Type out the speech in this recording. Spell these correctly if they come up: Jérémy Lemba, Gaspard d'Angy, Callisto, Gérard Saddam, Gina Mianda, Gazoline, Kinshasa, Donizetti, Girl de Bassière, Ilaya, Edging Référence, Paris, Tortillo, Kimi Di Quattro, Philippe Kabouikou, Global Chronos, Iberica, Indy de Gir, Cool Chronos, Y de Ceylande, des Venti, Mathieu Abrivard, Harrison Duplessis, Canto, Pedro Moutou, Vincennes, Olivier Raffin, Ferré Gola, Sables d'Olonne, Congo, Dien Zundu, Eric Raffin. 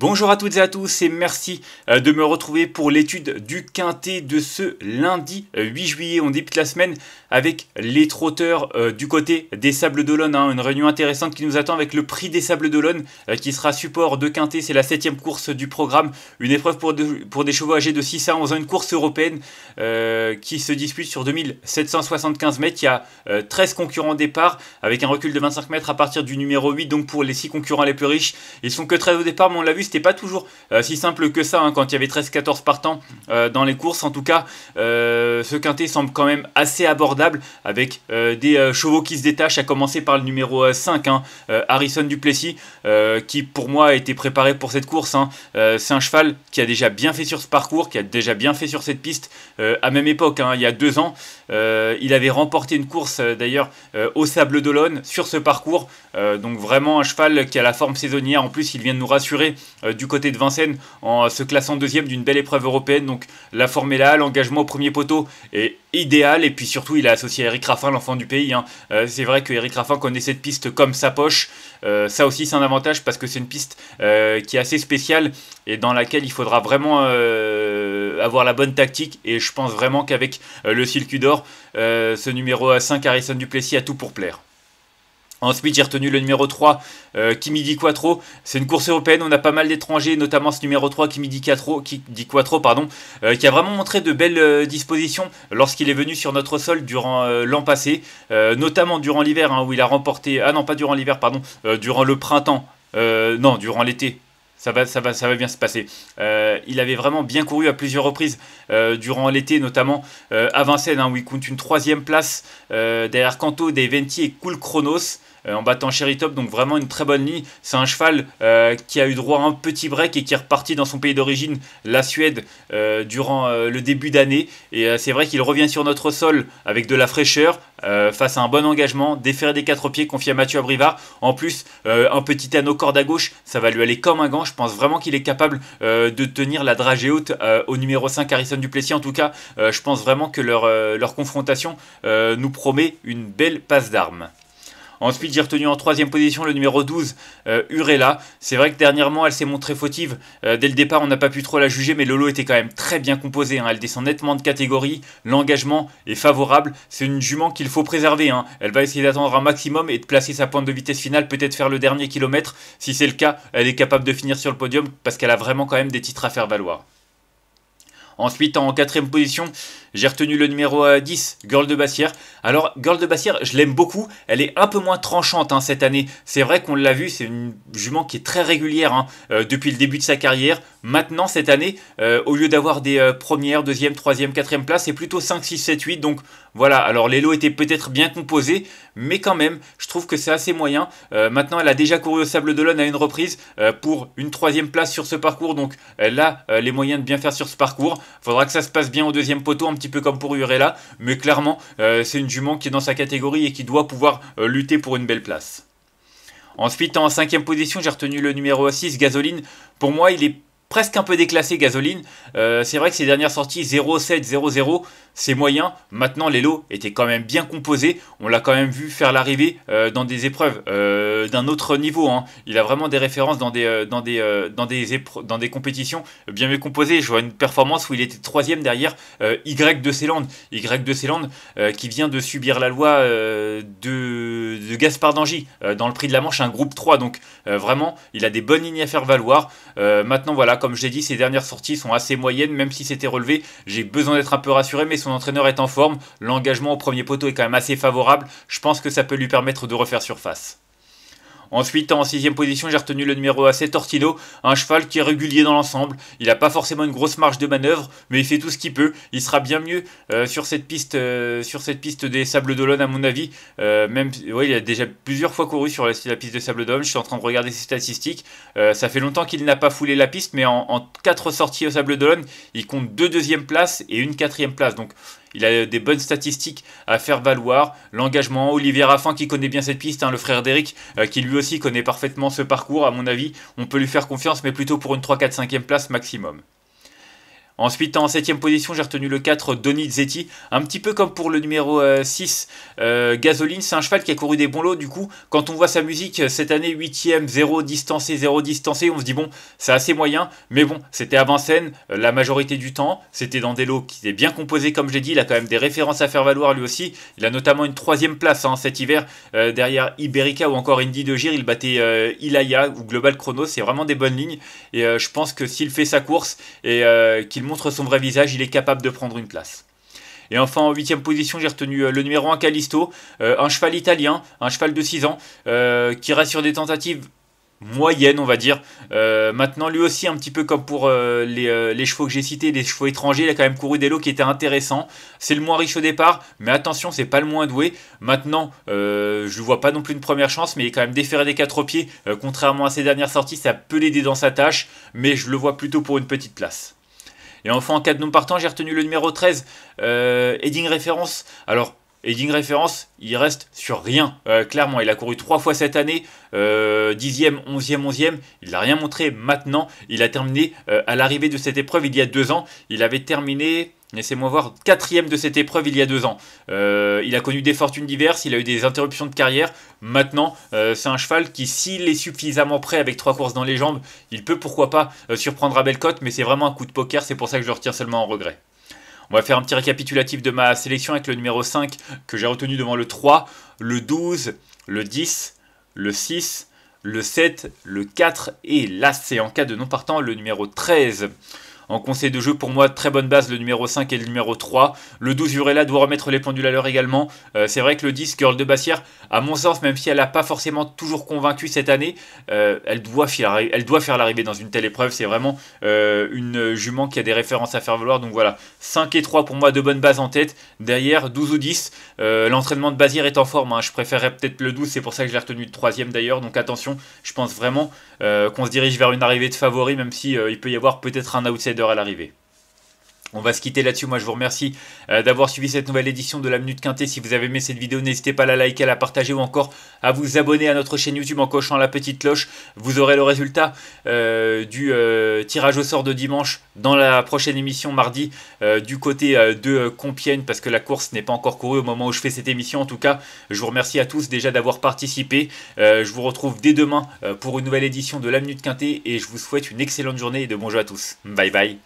Bonjour à toutes et à tous et merci de me retrouver pour l'étude du Quinté de ce lundi 8 juillet. On débute la semaine avec les trotteurs du côté des Sables d'Olonne. Une réunion intéressante qui nous attend avec le prix des Sables d'Olonne qui sera support de Quinté. C'est la 7e course du programme. Une épreuve pour des chevaux âgés de 6 à 11 ans. Une course européenne qui se dispute sur 2775 mètres. Il y a 13 concurrents au départ avec un recul de 25 mètres à partir du numéro 8. Donc pour les 6 concurrents les plus riches, ils sont que 13 au départ, mais on l'a vu, c'était pas toujours si simple que ça quand il y avait 13-14 partants dans les courses. En tout cas, ce quintet semble quand même assez abordable avec des chevaux qui se détachent, à commencer par le numéro 5, Harrison Duplessis, qui pour moi a été préparé pour cette course. C'est un cheval qui a déjà bien fait sur ce parcours, qui a déjà bien fait sur cette piste à même époque, il y a 2 ans. Il avait remporté une course d'ailleurs au Sable d'Olonne sur ce parcours, donc vraiment un cheval qui a la forme saisonnière. En plus, il vient de nous rassurer du côté de Vincennes en se classant 2e d'une belle épreuve européenne. Donc la forme est là, l'engagement au premier poteau est idéal, et puis surtout il a associé Eric Raffin, l'enfant du pays. C'est vrai que Eric Raffin connaît cette piste comme sa poche. Ça aussi c'est un avantage parce que c'est une piste qui est assez spéciale et dans laquelle il faudra vraiment avoir la bonne tactique, et je pense vraiment qu'avec le circuit d'or, ce numéro 5 Harrison Duplessis a tout pour plaire. Ensuite, j'ai retenu le numéro 3, Kimi Di Quattro. C'est une course européenne, on a pas mal d'étrangers, notamment ce numéro 3, Kimi Di Quattro, qui a vraiment montré de belles dispositions lorsqu'il est venu sur notre sol durant l'an passé, notamment durant l'hiver, où il a remporté... Ah non, pas durant l'hiver, pardon, durant le printemps, non, durant l'été. Ça va bien se passer. Il avait vraiment bien couru à plusieurs reprises durant l'été, notamment à Vincennes, où il compte une 3e place derrière Canto, des Venti et Cool Chronos, en battant Sherry. Donc vraiment une très bonne ligne. C'est un cheval qui a eu droit à un petit break et qui est reparti dans son pays d'origine, la Suède, durant le début d'année. Et c'est vrai qu'il revient sur notre sol avec de la fraîcheur, face à un bon engagement, déféré des 4 pieds, confié à Mathieu Abrivard. En plus, un petit anneau corde à gauche, ça va lui aller comme un gant. Je pense vraiment qu'il est capable de tenir la dragée haute au numéro 5 Harrison Duplessis. En tout cas, je pense vraiment que leur confrontation nous promet une belle passe d'armes. Ensuite, j'ai retenu en 3e position le numéro 12, Urella. C'est vrai que dernièrement, elle s'est montrée fautive. Dès le départ, on n'a pas pu trop la juger, mais le lot était quand même très bien composé. Elle descend nettement de catégorie. L'engagement est favorable. C'est une jument qu'il faut préserver. Elle va essayer d'attendre un maximum et de placer sa pointe de vitesse finale, peut-être faire le dernier kilomètre. Si c'est le cas, elle est capable de finir sur le podium parce qu'elle a vraiment quand même des titres à faire valoir. Ensuite, en 4e position, j'ai retenu le numéro 10, Girl de Bassière. Alors, Girl de Bassière, je l'aime beaucoup. Elle est un peu moins tranchante cette année. C'est vrai qu'on l'a vu, c'est une jument qui est très régulière depuis le début de sa carrière. Maintenant, cette année, au lieu d'avoir des 1ère, 2e, 3e, 4e place, c'est plutôt 5, 6, 7, 8. Donc voilà, alors les lots étaient peut-être bien composés, mais quand même, je trouve que c'est assez moyen. Maintenant, elle a déjà couru au Sable d'Olonne à une reprise pour une 3e place sur ce parcours. Donc elle a les moyens de bien faire sur ce parcours. Faudra que ça se passe bien au 2e poteau, un petit peu comme pour Urella, mais clairement c'est une jument qui est dans sa catégorie et qui doit pouvoir lutter pour une belle place. Ensuite, en 5e position, j'ai retenu le numéro 6, Gazoline. Pour moi, il est presque un peu déclassé, Gazoline. C'est vrai que ses dernières sorties 0,7, 0,0, c'est moyen. Maintenant, les lots étaient quand même bien composés. On l'a quand même vu faire l'arrivée dans des épreuves d'un autre niveau. Il a vraiment des références dans des compétitions bien mieux composées. Je vois une performance où il était 3e derrière Y de Ceylande. Y de Ceylande qui vient de subir la loi de Gaspard d'Angy dans le prix de la Manche, un groupe 3. Donc vraiment, il a des bonnes lignes à faire valoir. Maintenant, voilà. Comme je l'ai dit, ses dernières sorties sont assez moyennes, même si c'était relevé. J'ai besoin d'être un peu rassuré, mais son entraîneur est en forme. L'engagement au premier poteau est quand même assez favorable. Je pense que ça peut lui permettre de refaire surface. Ensuite, en 6e position, j'ai retenu le numéro 7, Tortillo, un cheval qui est régulier dans l'ensemble. Il n'a pas forcément une grosse marge de manœuvre, mais il fait tout ce qu'il peut. Il sera bien mieux sur cette piste des Sables d'Olonne, à mon avis. Il a déjà plusieurs fois couru sur la piste des Sables d'Olonne. Je suis en train de regarder ses statistiques. Ça fait longtemps qu'il n'a pas foulé la piste, mais en 4 sorties aux Sables d'Olonne, il compte 2e places et une 4e place. Donc, il a des bonnes statistiques à faire valoir. L'engagement, Olivier Raffin qui connaît bien cette piste, le frère d'Eric, qui lui aussi connaît parfaitement ce parcours. À mon avis, on peut lui faire confiance, mais plutôt pour une 3, 4, 5e place maximum. Ensuite, en 7ème position, j'ai retenu le 4, Donizetti. Un petit peu comme pour le numéro 6, Gazoline. C'est un cheval qui a couru des bons lots. Du coup, quand on voit sa musique cette année, 8ème, 0 distancé, on se dit, bon, c'est assez moyen. Mais bon, c'était à Vincennes la majorité du temps. C'était dans des lots qui étaient bien composés, comme j'ai dit. Il a quand même des références à faire valoir lui aussi. Il a notamment une 3ème place hein, cet hiver derrière Iberica ou encore Indy de Gir. Il battait Ilaya ou Global Chronos. C'est vraiment des bonnes lignes. Et je pense que s'il fait sa course et qu'il montre son vrai visage, il est capable de prendre une place. Et enfin, en 8ème position, j'ai retenu le numéro 1, Callisto, un cheval italien, un cheval de 6 ans, qui reste sur des tentatives moyenne, on va dire. Maintenant, lui aussi, un petit peu comme pour les chevaux que j'ai cités, les chevaux étrangers, il a quand même couru des lots qui étaient intéressants. C'est le moins riche au départ, mais attention, c'est pas le moins doué. Maintenant, je ne vois pas non plus une première chance, mais il est quand même déféré des 4 pieds. Contrairement à ses dernières sorties, ça peut l'aider dans sa tâche, mais je le vois plutôt pour une petite place. Et enfin, en 4 non partant, j'ai retenu le numéro 13, Edging Référence. Alors, Edging Référence, il reste sur rien, clairement. Il a couru 3 fois cette année, 10e, 11e, 11e. Il n'a rien montré maintenant. Il a terminé à l'arrivée de cette épreuve il y a 2 ans. Il avait terminé, laissez-moi voir, 4e de cette épreuve il y a 2 ans. Il a connu des fortunes diverses, il a eu des interruptions de carrière. Maintenant, c'est un cheval qui, s'il est suffisamment prêt avec 3 courses dans les jambes, il peut pourquoi pas surprendre à belle cote, mais c'est vraiment un coup de poker, c'est pour ça que je le retiens seulement en regret. On va faire un petit récapitulatif de ma sélection avec le numéro 5 que j'ai retenu devant le 3, le 12, le 10, le 6, le 7, le 4 et là c'est en cas de non partant le numéro 13. En conseil de jeu, pour moi, très bonne base, le numéro 5 et le numéro 3. Le 12, Urella doit remettre les pendules à l'heure également. C'est vrai que le 10, Girl de Bassière, à mon sens, même si elle n'a pas forcément toujours convaincu cette année, elle doit faire l'arrivée dans une telle épreuve. C'est vraiment une jument qui a des références à faire valoir. Donc voilà, 5 et 3, pour moi, de bonnes bases en tête. Derrière, 12 ou 10, l'entraînement de Bassière est en forme. Hein. Je préférerais peut-être le 12, c'est pour ça que je l'ai retenu de 3ème d'ailleurs. Donc attention, je pense vraiment qu'on se dirige vers une arrivée de favori, même si il peut y avoir peut-être un outsider à l'arrivée. On va se quitter là-dessus. Moi, je vous remercie d'avoir suivi cette nouvelle édition de la Minute Quinté. Si vous avez aimé cette vidéo, n'hésitez pas à la liker, à la partager ou encore à vous abonner à notre chaîne YouTube en cochant la petite cloche. Vous aurez le résultat du tirage au sort de dimanche dans la prochaine émission mardi du côté de Compiègne, parce que la course n'est pas encore courue au moment où je fais cette émission. En tout cas, je vous remercie à tous déjà d'avoir participé. Je vous retrouve dès demain pour une nouvelle édition de la Minute Quinté et je vous souhaite une excellente journée et de bons jeux à tous. Bye bye.